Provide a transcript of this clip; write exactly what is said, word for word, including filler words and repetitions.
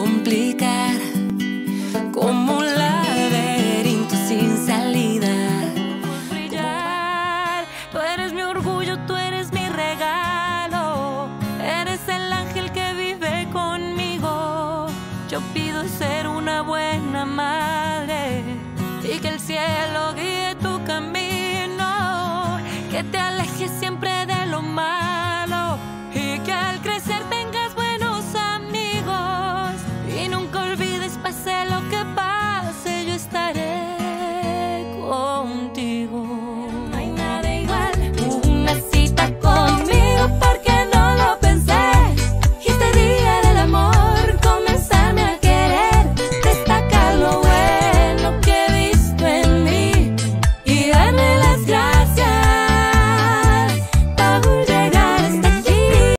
complicar, como un laberinto sin salida. Tú brillar, tú eres mi orgullo, tú eres mi regalo, eres el ángel que vive conmigo. Yo pido